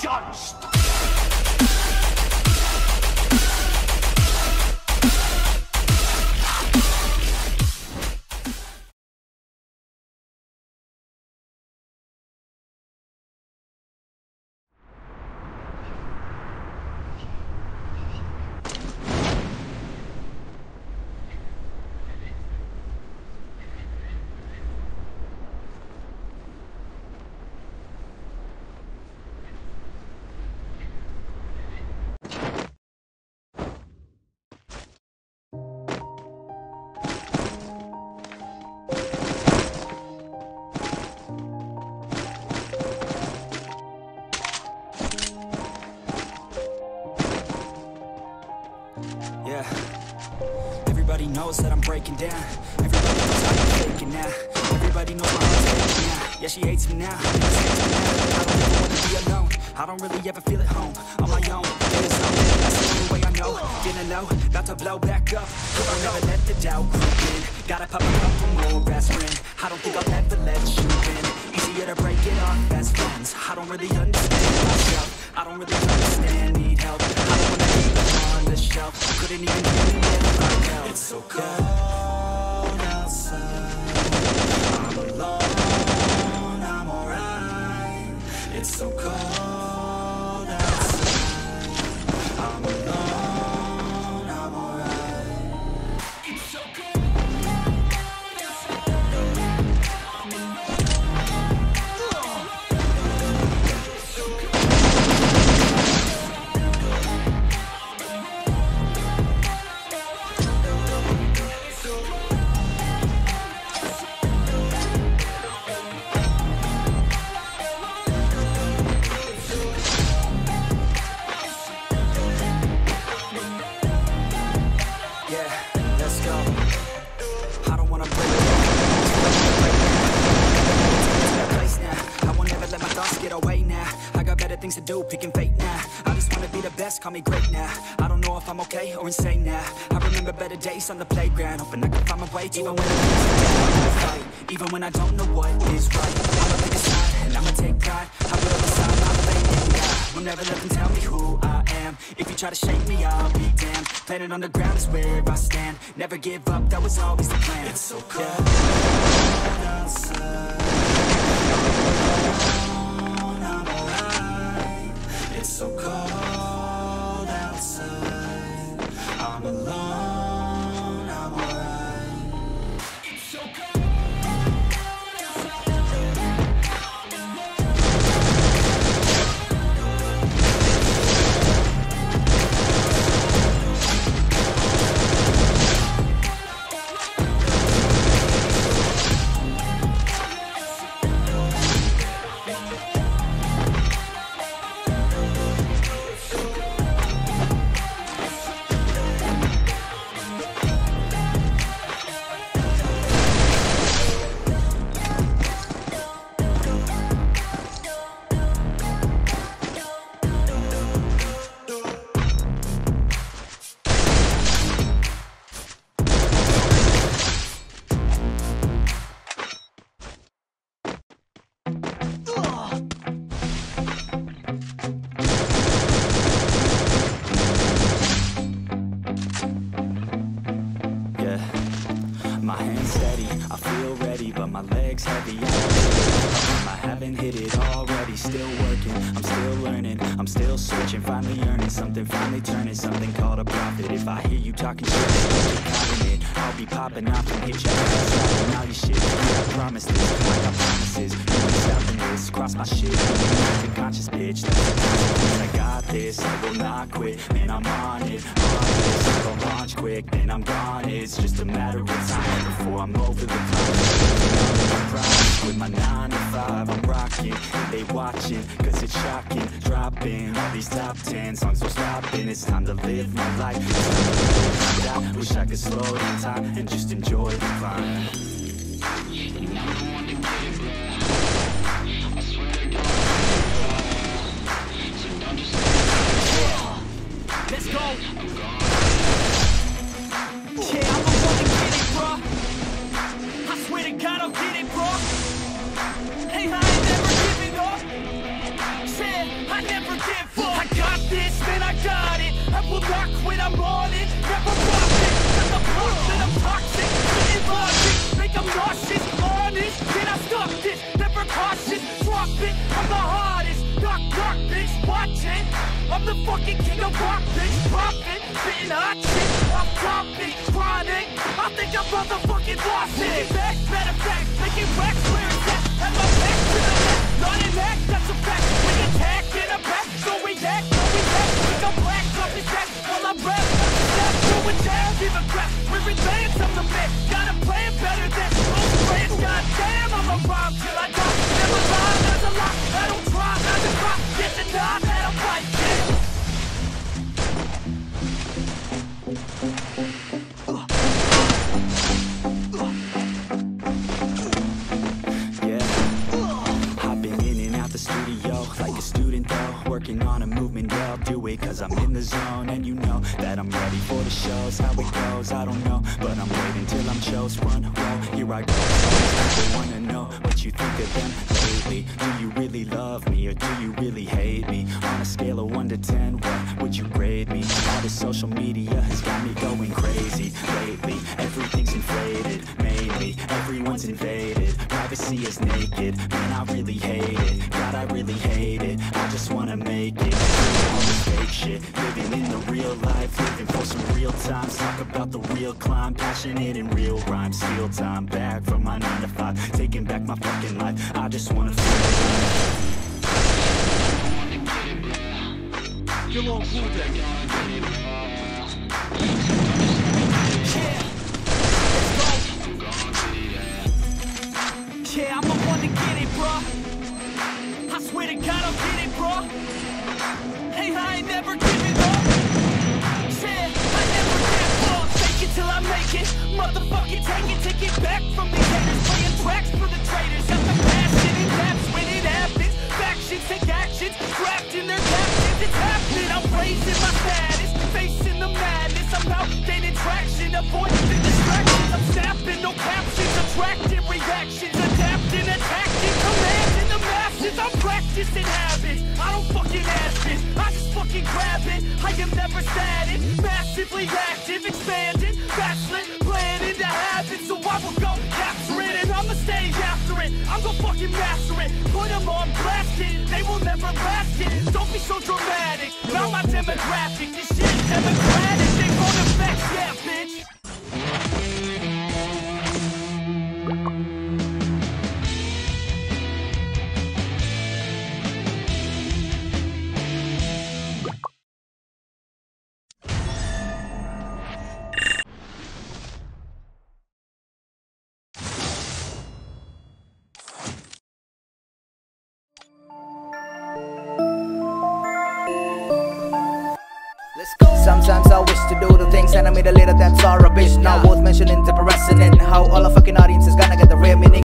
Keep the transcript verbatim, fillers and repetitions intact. judged. Everybody knows that I'm breaking down. Everybody knows I'm faking now. Everybody knows my heart's faking now. Yeah, she hates me now. I don't ever wanna be alone. I don't really ever feel at home. On my own, there's no way. That's the only way I know. Feeling low, about to blow back up. But I'll never let the doubt creep in. Gotta pop a couple more aspirin. I don't think I'll ever let you in. Easier to break it off as friends. I don't really understand myself. I don't really understand. Need help. I don't wanna be on the shelf. Couldn't even hear me if I felt. It's so cold outside. I'm alone, I'm alright. It's so cold outside. I'm alone, I'm alright. It's so cold. To do, picking fate now. I just wanna be the best, call me great now. I don't know if I'm okay or insane now. I remember better days on the playground, hoping I can find my way. Even when I fight, even when I don't know what is right, I'ma pick a side and I'ma take pride. I will decide my fate in God. Will never let them tell me who I am. If you try to shake me, I'll be damned. Planet on the ground is where I stand. Never give up, that was always the plan. It's so cold outside. It's so cold outside. I'm alone, I'm alright. It's so cold. Heavy. I haven't hit it already, still working, I'm still learning, I'm still searching, finally earning something, finally turning something called a profit. If I hear you talking shit, I'll be popping off and hit your ass, dropping all your shit. Yeah, I promise this, I got promises, you ain't stopping this, cross my shit, I'm conscious, bitch, that's I got this, I will not quit, man, I'm on it, on this, I gon' launch quick, then I'm gone, it's just a matter of time before I'm over the top. With my nine to five, I'm rocking. They watching, cause it's shocking. Dropping all these top ten songs, so stopping. It's time to live my life. I wish I could slow down time and just enjoy the climb. I swear to God, so don't just let it. Let's go. I'm gone. Yeah, I'm gonna fucking get it, bro. I swear to God, I'll get it, bro. Hey, I ain't never giving up. Said I never. bitch watching. I'm the fucking king of rock, bitch poppin', spittin' hot shit. I'm dropping, chronic. I think I'm motherfucking lost it. Taking back, better back, making racks, clearing that. Have my back to the back, not an act, that's a fact. We attack in a pack, so we act, so we act. Think I'm black, copy that, while I rap, copy that. Doing that, give a crap. We advance, I'm the man. Got a plan better than most plans. Goddamn, I'm a rhyme till I die. Never rhyme as a lot. I don't try, as a cop. Get the knob, I don't like it. Like a student though, working on a movement, yeah, I'll do it cause I'm in the zone. And you know that I'm ready for the shows, how it goes, I don't know, but I'm waiting till I'm chose. Run, roll, here I go, I wanna know what you think of them lately. Do you really love me or do you really hate me? On a scale of one to ten, what would you grade me? All the social media has got me going crazy lately. Everything's inflated, mainly, everyone's invaded. Privacy is naked, man, I really hate it. God, I really hate it. I just wanna make it. All this fake shit, living in the real life, living for some real times. Talk about the real climb, passionate in real rhymes. Steal time back from my nine to five, taking back my fucking life. I just wanna feel. You're on cool. Yeah, I'm the one to get it, bruh. I swear to God I'll get it, bruh. Hey, I ain't never giving up. Yeah, I never give up. Take it till I make it. Motherfucking take it, take it back from the haters. Playing tracks for the traitors. Got the passion in raps when it happens. Factions take actions, trapped in their captions. It's happening, I'm raising my status. Facing the madness, I'm out gaining traction. Avoiding the distractions, I'm snapping, no captions. Attracting reactions, adapting, attacking, commanding the masses. I'm practicing habits, I don't fucking ask it, I just fucking grab it. I am never static, massively active, expanding, backslid, planning to have it. So I will go capture it, and I'ma stay after it. I'm gonna fucking master it, put them on blast it. They will never last it, don't be so dramatic. Now my demographic, this shit's democratic. They run effects, yeah bitch. Sometimes I wish to do the things that I made a little that's rubbish. Not worth mentioning, depressing, and how all our fucking audience is gonna get the real meaning.